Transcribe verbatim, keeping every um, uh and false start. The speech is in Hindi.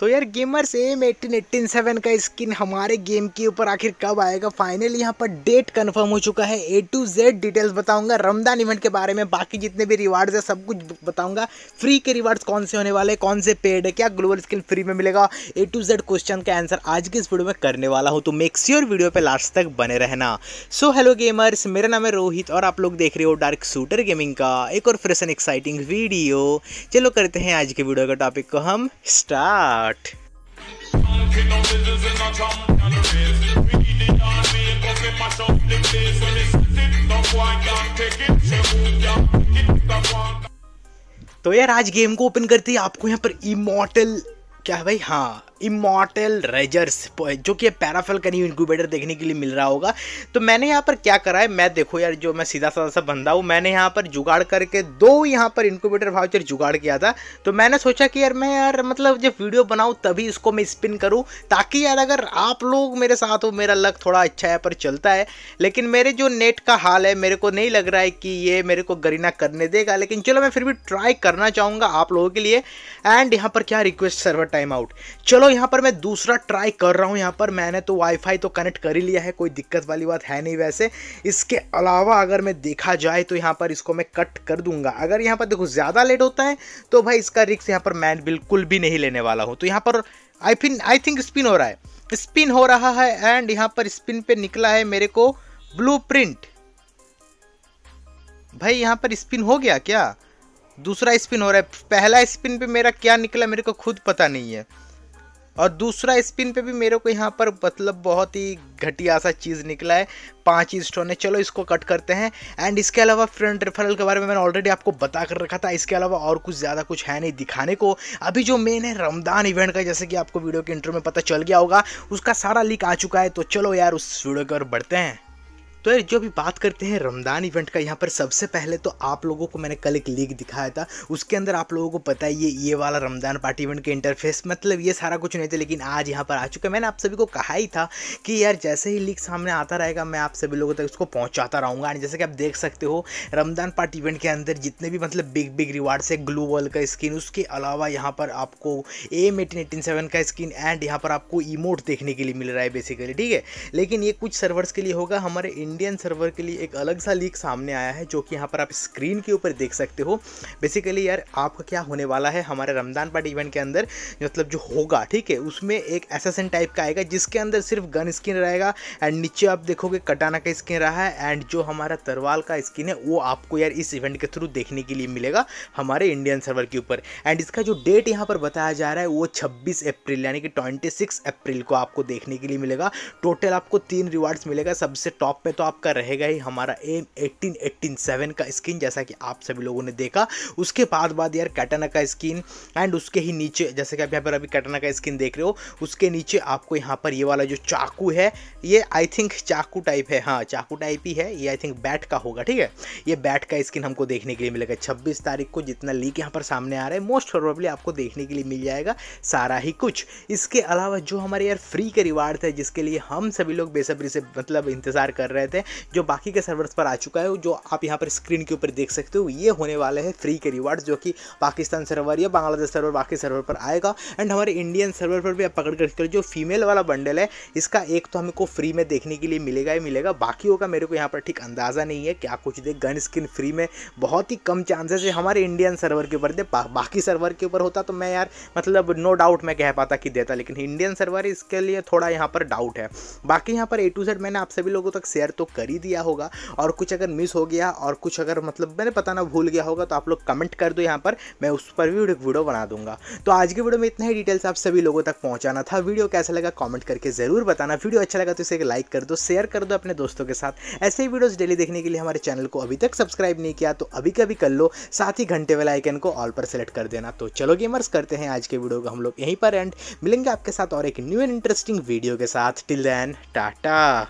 तो यार gamers M one eight eight seven का स्किन हमारे गेम के ऊपर आखिर कब आएगा, फाइनली यहाँ पर डेट कंफर्म हो चुका है। ए टू जेड डिटेल्स बताऊंगा, रमदान इवेंट के बारे में, बाकी जितने भी रिवार्ड्स है सब कुछ बताऊंगा। फ्री के रिवार्ड्स कौन से होने वाले, कौन से पेड है, क्या ग्लोबल स्किन फ्री में मिलेगा, ए टू जेड क्वेश्चन का आंसर आज की इस वीडियो में करने वाला हूँ। तो मेक श्योर वीडियो पर लास्ट तक बने रहना। सो हेलो गेमर्स, मेरा नाम है रोहित और आप लोग देख रहे हो डार्क शूटर गेमिंग का एक और फ्रेश एंड एक्साइटिंग वीडियो। चलो करते हैं आज के वीडियो का टॉपिक को हम स्टार्ट। तो यार आज गेम को ओपन करते ही आपको यहाँ पर इमॉर्टल क्या है भाई, हाँ इमॉर्टल रेजर्स जो कि पैराफल का न्यू इंक्यूबेटर देखने के लिए मिल रहा होगा। तो मैंने यहाँ पर क्या करा है, मैं देखो यार जो मैं सीधा साधा सा बंदा हूँ, मैंने यहाँ पर जुगाड़ करके दो यहाँ पर इंक्यूबेटर वाउचर जुगाड़ किया था। तो मैंने सोचा कि यार मैं यार मतलब जब वीडियो बनाऊँ तभी इसको मैं स्पिन करूँ, ताकि यार अगर आप लोग मेरे साथ हो, मेरा लक थोड़ा अच्छा यहाँ पर चलता है। लेकिन मेरे जो नेट का हाल है, मेरे को नहीं लग रहा है कि ये मेरे को गरीना करने देगा, लेकिन चलो मैं फिर भी ट्राई करना चाहूँगा आप लोगों के लिए। एंड यहाँ पर क्या रिक्वेस्ट सर्वर टाइम आउट, चलो तो यहाँ पर मैं दूसरा ट्राई कर रहा हूँ। यहाँ पर मैंने तो वाईफाई तो कनेक्ट कर ही लिया है, कोई दिक्कत वाली बात है नहीं। वैसे इसके अलावा अगर मैं देखा जाए तो यहाँ पर इसको मैं कट कर दूंगा। अगर यहाँ पर देखो ज़्यादा लेट होता है तो भाई इसका रिस्क यहाँ पर मैं बिल्कुल भी नहीं लेने वाला हूँ। तो यहाँ पर I think I think spin हो रहा है, स्पिन हो रहा है। एंड यहाँ पर स्पिन पर निकला है मेरे को ब्लू प्रिंट। भाई यहाँ पर स्पिन हो गया क्या? दूसरा स्पिन हो रहा है। पहला स्पिन पर मेरा क्या निकला मेरे को खुद पता नहीं है, और दूसरा स्पिन पे भी मेरे को यहाँ पर मतलब बहुत ही घटिया सा चीज़ निकला है, पाँच ही स्टोन है। चलो इसको कट करते हैं। एंड इसके अलावा फ्रेंड रेफरल के बारे में मैंने ऑलरेडी आपको बता कर रखा था। इसके अलावा और कुछ ज़्यादा कुछ है नहीं दिखाने को। अभी जो मेन है रमदान इवेंट का, जैसे कि आपको वीडियो के इंट्रो में पता चल गया होगा, उसका सारा लीक आ चुका है। तो चलो यार उस वीडियो की ओर बढ़ते हैं। तो यार जो भी बात करते हैं रमदान इवेंट का, यहाँ पर सबसे पहले तो आप लोगों को मैंने कल एक लीक दिखाया था, उसके अंदर आप लोगों को पता है ये ये वाला रमदान पार्टी इवेंट के इंटरफेस मतलब ये सारा कुछ नहीं था। लेकिन आज यहाँ पर आ चुका है। मैंने आप सभी को कहा ही था कि यार जैसे ही लीक सामने आता रहेगा मैं आप सभी लोगों तक उसको पहुँचाता रहूँगा। एंड जैसे कि आप देख सकते हो रमदान पार्टी इवेंट के अंदर जितने भी मतलब बिग बिग रिवार्ड्स है, ग्लू वॉल का स्किन, उसके अलावा यहाँ पर आपको M one eight eight seven का स्किन, एंड यहाँ पर आपको इमोट देखने के लिए मिल रहा है बेसिकली, ठीक है। लेकिन ये कुछ सर्वर्स के लिए होगा, हमारे इंडियन सर्वर के लिए एक अलग सा लीक सामने आया है जो कि यहाँ पर आप स्क्रीन के ऊपर देख सकते हो। बेसिकली यार आपका क्या होने वाला है हमारे रमज़ान पार्टी इवेंट के अंदर, मतलब जो होगा ठीक है, उसमें एक एसेसन टाइप का आएगा जिसके अंदर सिर्फ गन स्किन रहेगा। एंड नीचे आप देखोगे कटाना का स्किन रहा है, एंड जो हमारा तरवाल का स्किन है वो आपको यार इस इवेंट के थ्रू देखने के लिए मिलेगा हमारे इंडियन सर्वर के ऊपर। एंड इसका जो डेट यहाँ पर बताया जा रहा है वो छब्बीस अप्रैल यानी कि ट्वेंटी सिक्स अप्रैल को आपको देखने के लिए मिलेगा। टोटल आपको तीन रिवार्ड्स मिलेगा। सबसे टॉप में तो आपका रहेगा ही हमारा M one eight eight seven का स्किन, जैसा कि आप सभी लोगों ने देखा। उसके बाद बाद यार कैटाना का स्किन, एंड उसके ही नीचे जैसे कि आप यहाँ पर अभी कैटाना का स्किन देख रहे हो, उसके नीचे आपको यहाँ पर ये वाला जो चाकू है, ये आई थिंक चाकू टाइप है, हाँ चाकू टाइप ही है ये, आई थिंक बैट का होगा, ठीक है। ये बैट का स्किन हमको देखने के लिए मिलेगा छब्बीस तारीख को। जितना लीक यहाँ पर सामने आ रहा है मोस्ट प्रोबेबली आपको देखने के लिए मिल जाएगा सारा ही कुछ। इसके अलावा जो हमारे यार फ्री के रिवार्ड है जिसके लिए हम सभी लोग बेसब्री से मतलब इंतजार कर रहे थे, जो बाकी के सर्वर्स पर आ चुका है, जो आप यहाँ पर स्क्रीन के ऊपर देख सकते हो, ये होने वाले हैं फ्री के रिवार्ड्स जो कि पाकिस्तान सर्वर या बांग्लादेश सर्वर बाकी सर्वर पर आएगा। एंड हमारे इंडियन सर्वर पर भी आप पकड़ कर जो फीमेल वाला बंडल है इसका एक तो हमको फ्री में देखने के लिए मिलेगा ही मिलेगा, बाकियों का मेरे को यहाँ पर ठीक अंदाज़ा नहीं है क्या कुछ दे। गन स्किन फ्री में बहुत ही कम चांसेस है हमारे इंडियन सर्वर के ऊपर दे, बाकी सर्वर के ऊपर होता तो मैं यार मतलब नो डाउट मैं कह पाता कि देता, लेकिन इंडियन सर्वर इसके लिए थोड़ा यहाँ पर डाउट है। बाकी यहाँ पर ए टू जेड मैंने आप सभी लोगों तक शेयर तो कर ही दिया होगा, और कुछ अगर मिस हो गया और कुछ अगर मतलब मैंने पता ना भूल गया होगा तो आप लोग कमेंट कर दो यहाँ पर, मैं उस पर भी वीडियो बना दूंगा। तो आज की वीडियो में इतना ही डिटेल्स आप सभी लोगों तक पहुँचाना था। वीडियो कैसा लगा कमेंट करके ज़रूर बताना। वीडियो अच्छा लगा तो इसे लाइक कर दो, शेयर कर दो अपने दोस्तों के साथ। ऐसे ही वीडियोज़ डेली देखने के लिए हमारे चैनल को अभी तक सब्सक्राइब नहीं किया तो अभी कभी कर लो, साथ ही घंटे वाले आइकन को ऑल पर सेलेक्ट कर देना। तो चलो गेमर्स करते हैं आज के वीडियो को हम लोग यहीं पर एंड, मिलेंगे आपके साथ और एक न्यू एंड इंटरेस्टिंग वीडियो के साथ। Till then Tata.